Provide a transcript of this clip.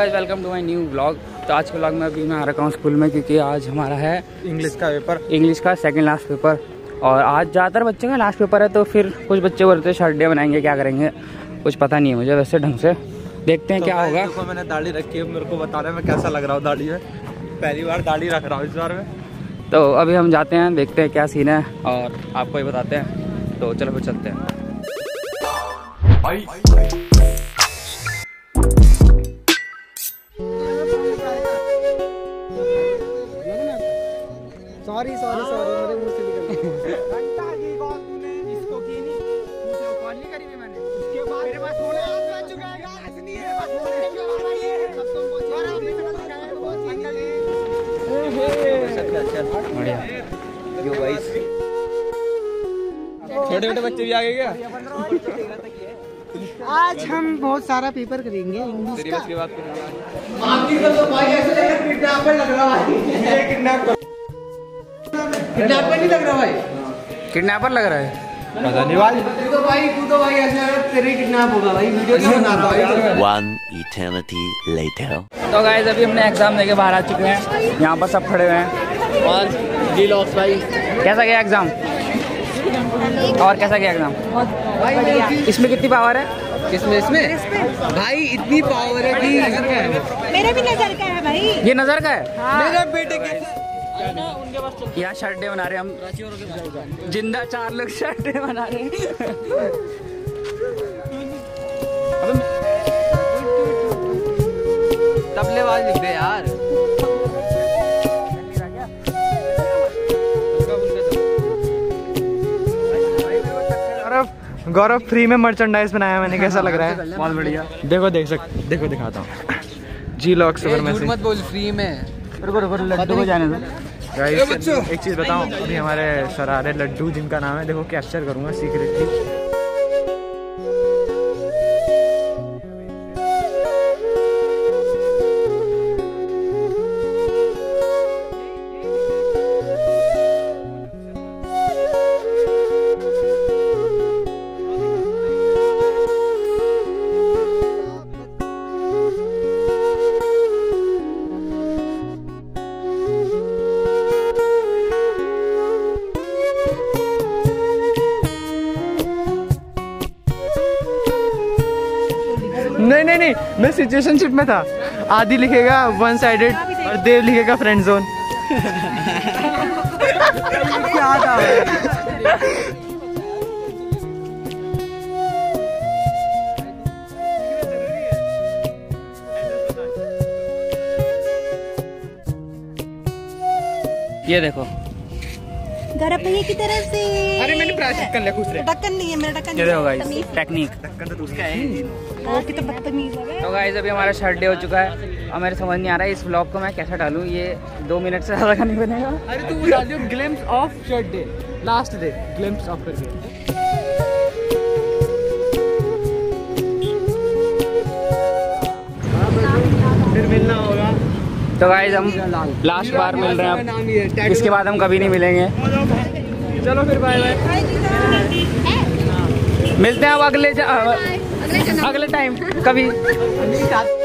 Guys, welcome to my new vlog. तो आज के व्लॉग में अभी मैं आ रखा हूँ स्कूल में, क्योंकि आज हमारा है इंग्लिश का पेपर, इंग्लिश का सेकंड लास्ट पेपर। और आज ज़्यादातर बच्चों का लास्ट पेपर है, तो फिर कुछ बच्चे बोलते हैं शर्ट डे बनाएंगे, क्या करेंगे कुछ पता नहीं है मुझे वैसे ढंग से। देखते हैं तो क्या होगा। देखो मैंने दाढ़ी रखी है, मेरे को बता रहे हैं मैं कैसा लग रहा हूँ दाढ़ी में। पहली बार दाढ़ी रख रहा हूँ इस बार में। तो अभी हम जाते हैं, देखते हैं क्या सीन है और आपको ही बताते हैं। तो चलो फिर चलते हैं। सॉरी सॉरी सॉरी, मेरे मुंह से निकल गया। घंटा की बात तूने इसको की नहीं, मुझे कॉल नहीं करी मैंने। उसके बाद मेरे पास फोन आ चुका है गाइस, नहीं है बस फोन है जो आ रही है सब तुम पहुंच और आपने समझ गया है वो अंकल। ए हे सब अच्छा बढ़िया यो गाइस। छोटे-छोटे बच्चे भी आ गए क्या? 15 तक है। आज हम बहुत सारा पेपर करेंगे इंग्लिश का। इसके बाद माफी कर दो भाई, ऐसे लग किडनैप पे लग रहा है। ये किडनैप किडनैपर नहीं लग रहा भाई, किडनैपर लग रहा है पता नहीं भाई। तू तो भाई ऐसा तेरे किडनैप होगा भाई, वीडियो नहीं बनाता भाई। One eternity later। तो गाइस अभी हमने एग्जाम देके बाहर आ चुके हैं, यहाँ पर सब खड़े हुए हैं। और जी लॉस भाई कैसा गया एग्जाम? और कैसा गया एग्जाम भाई? इसमें कितनी पावर है? इसमें भाई इतनी पावर है कि मेरे भी नजर का है भाई, ये नजर का है मेरे बेटे के। यहाँ शर्ट डे बना रहे हम, जिंदा चार लोग शर्ट डे बना रहे हैं। तबलेबाज लिख दे यार। गौरव फ्री में मर्चेंडाइज बनाया मैंने, कैसा लग रहा है? बहुत बढ़िया। देखो देखो दिखाता हूँ जी लॉक से। मत बोल फ्री में, रुको लड्डू को जाने दो। गाइस एक चीज़ बताऊं, अभी हमारे सरारे लड्डू जिनका नाम है, देखो कैप्चर करूंगा सीक्रेटली। नहीं मैं सिचुएशनशिप में था। आदि लिखेगा वन साइडेड और देव लिखेगा फ्रेंड जोन। क्या था ये देखो गरम भैया की तरफ से। अरे मैंने प्रायश्चित कर लिया, खुश रहे। ढक्कन नहीं है मेरा, ढक्कन नहीं है, टेक्निक ढक्कन तो उसका है। तो गाइस अभी हमारा शर्ट डे हो चुका है। अब मेरे समझ नहीं आ रहा है इस व्लॉग को मैं कैसा डालूं, ये 2 मिनट से ज़्यादा का नहीं बनेगा। अरे तू डाल दियो glimpse of shirt day, last day glimpse of करके। फिर मिलना होगा। तो गाइस हम लास्ट बार मिल रहे हैं, इसके बाद हम कभी नहीं मिलेंगे। चलो फिर बाय बाय, मिलते हैं अब अगले टाइम कभी।